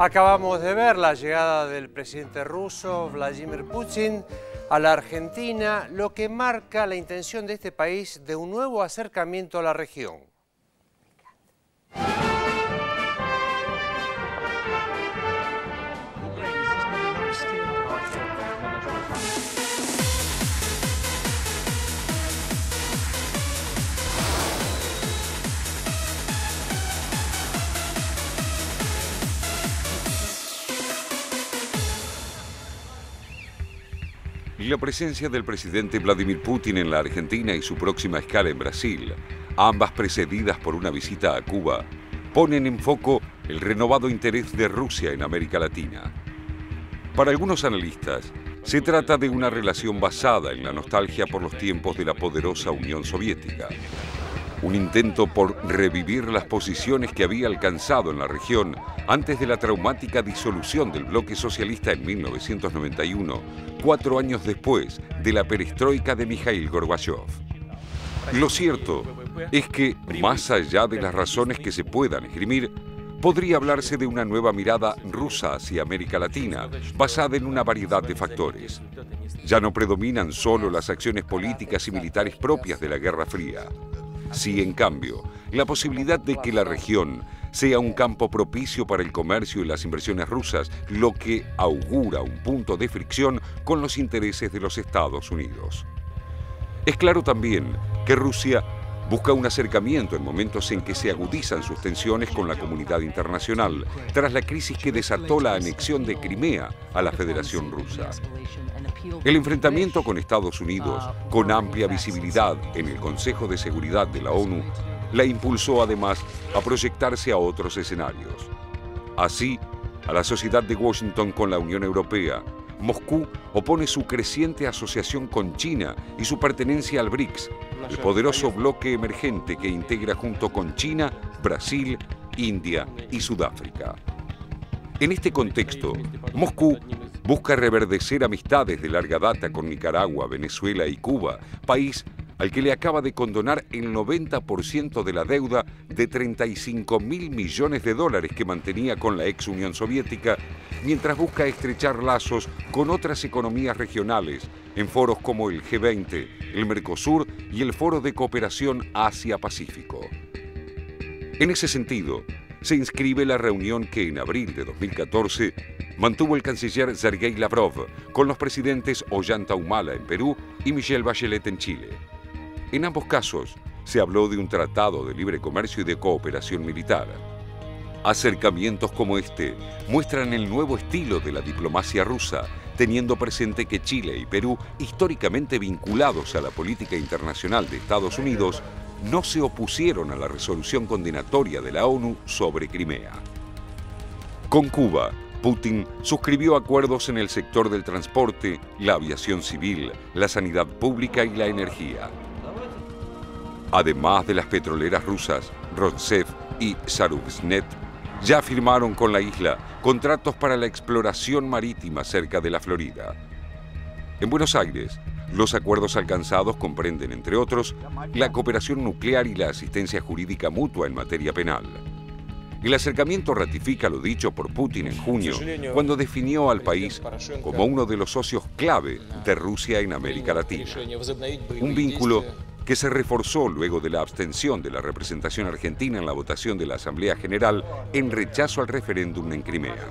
Acabamos de ver la llegada del presidente ruso Vladimir Putin a la Argentina, lo que marca la intención de este país de un nuevo acercamiento a la región. La presencia del presidente Vladimir Putin en la Argentina y su próxima escala en Brasil, ambas precedidas por una visita a Cuba, ponen en foco el renovado interés de Rusia en América Latina. Para algunos analistas, se trata de una relación basada en la nostalgia por los tiempos de la poderosa Unión Soviética. Un intento por revivir las posiciones que había alcanzado en la región antes de la traumática disolución del bloque socialista en 1991, 4 años después de la perestroika de Mikhail Gorbachev. Lo cierto es que, más allá de las razones que se puedan esgrimir, podría hablarse de una nueva mirada rusa hacia América Latina, basada en una variedad de factores. Ya no predominan solo las acciones políticas y militares propias de la Guerra Fría. Sí, en cambio, la posibilidad de que la región sea un campo propicio para el comercio y las inversiones rusas, lo que augura un punto de fricción con los intereses de los Estados Unidos. Es claro también que Rusia busca un acercamiento en momentos en que se agudizan sus tensiones con la comunidad internacional, tras la crisis que desató la anexión de Crimea a la Federación Rusa. El enfrentamiento con Estados Unidos, con amplia visibilidad en el Consejo de Seguridad de la ONU, la impulsó además a proyectarse a otros escenarios. Así, a la sociedad de Washington con la Unión Europea, Moscú opone su creciente asociación con China y su pertenencia al BRICS, el poderoso bloque emergente que integra junto con China, Brasil, India y Sudáfrica. En este contexto, Moscú busca reverdecer amistades de larga data con Nicaragua, Venezuela y Cuba, país al que le acaba de condonar el 90% de la deuda de 35.000 millones de dólares que mantenía con la ex Unión Soviética, mientras busca estrechar lazos con otras economías regionales en foros como el G20, el MERCOSUR y el Foro de Cooperación Asia-Pacífico. En ese sentido, se inscribe la reunión que en abril de 2014 mantuvo el canciller Sergei Lavrov con los presidentes Ollanta Humala en Perú y Michelle Bachelet en Chile. En ambos casos, se habló de un tratado de libre comercio y de cooperación militar. Acercamientos como este muestran el nuevo estilo de la diplomacia rusa, teniendo presente que Chile y Perú, históricamente vinculados a la política internacional de Estados Unidos, no se opusieron a la resolución condenatoria de la ONU sobre Crimea. Con Cuba, Putin suscribió acuerdos en el sector del transporte, la aviación civil, la sanidad pública y la energía. Además de las petroleras rusas, Rosneft y Rosneft, ya firmaron con la isla contratos para la exploración marítima cerca de la Florida. En Buenos Aires, los acuerdos alcanzados comprenden, entre otros, la cooperación nuclear y la asistencia jurídica mutua en materia penal. El acercamiento ratifica lo dicho por Putin en junio, cuando definió al país como uno de los socios clave de Rusia en América Latina. Un vínculo que se reforzó luego de la abstención de la representación argentina en la votación de la Asamblea General en rechazo al referéndum en Crimea.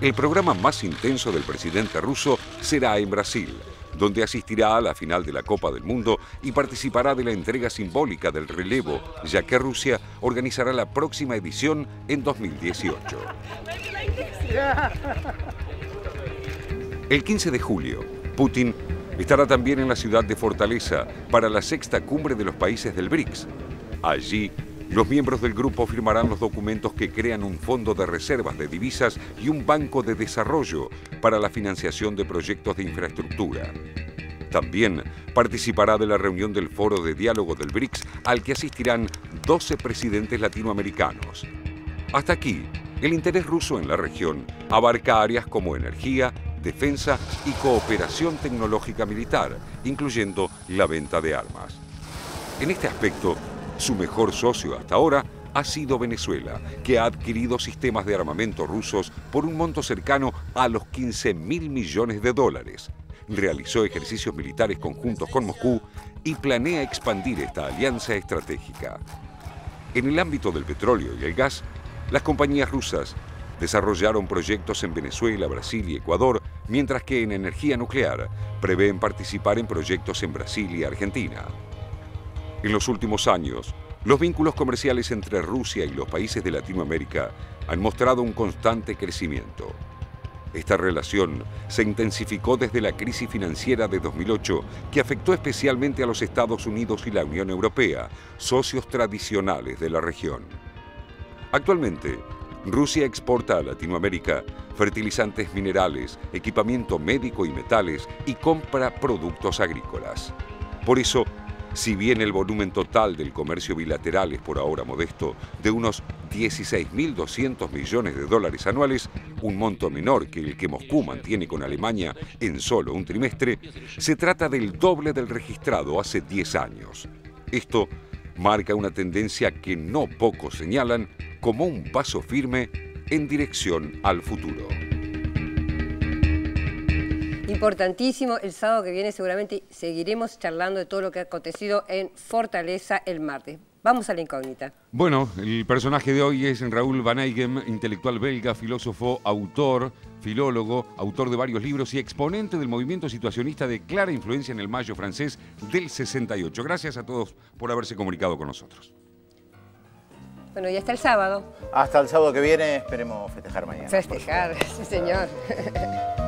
El programa más intenso del presidente ruso será en Brasil, donde asistirá a la final de la Copa del Mundo y participará de la entrega simbólica del relevo, ya que Rusia organizará la próxima edición en 2018. El 15 de julio, Putin estará también en la ciudad de Fortaleza para la 6ª cumbre de los países del BRICS. Allí, los miembros del grupo firmarán los documentos que crean un fondo de reservas de divisas y un banco de desarrollo para la financiación de proyectos de infraestructura. También participará de la reunión del Foro de Diálogo del BRICS, al que asistirán 12 presidentes latinoamericanos. Hasta aquí, el interés ruso en la región abarca áreas como energía, defensa y cooperación tecnológica militar, incluyendo la venta de armas. En este aspecto, su mejor socio hasta ahora ha sido Venezuela, que ha adquirido sistemas de armamento rusos por un monto cercano a los 15.000 millones de dólares. Realizó ejercicios militares conjuntos con Moscú y planea expandir esta alianza estratégica. En el ámbito del petróleo y el gas, las compañías rusas desarrollaron proyectos en Venezuela, Brasil y Ecuador, mientras que en energía nuclear prevén participar en proyectos en Brasil y Argentina. En los últimos años, los vínculos comerciales entre Rusia y los países de Latinoamérica han mostrado un constante crecimiento. Esta relación se intensificó desde la crisis financiera de 2008, que afectó especialmente a los Estados Unidos y la Unión Europea, socios tradicionales de la región. Actualmente, Rusia exporta a Latinoamérica fertilizantes minerales, equipamiento médico y metales, y compra productos agrícolas. Por eso, si bien el volumen total del comercio bilateral es por ahora modesto, de unos 16.200 millones de dólares anuales, un monto menor que el que Moscú mantiene con Alemania en solo un trimestre, se trata del doble del registrado hace 10 años. Esto marca una tendencia que no pocos señalan como un paso firme en dirección al futuro. Importantísimo, el sábado que viene seguramente seguiremos charlando de todo lo que ha acontecido en Fortaleza el martes. Vamos a la incógnita. Bueno, el personaje de hoy es Raúl Van Eygem, intelectual belga, filósofo, autor, filólogo, autor de varios libros y exponente del movimiento situacionista de clara influencia en el mayo francés del 68. Gracias a todos por haberse comunicado con nosotros. Bueno, y hasta el sábado. Hasta el sábado que viene, esperemos festejar mañana. Festejar, sí señor.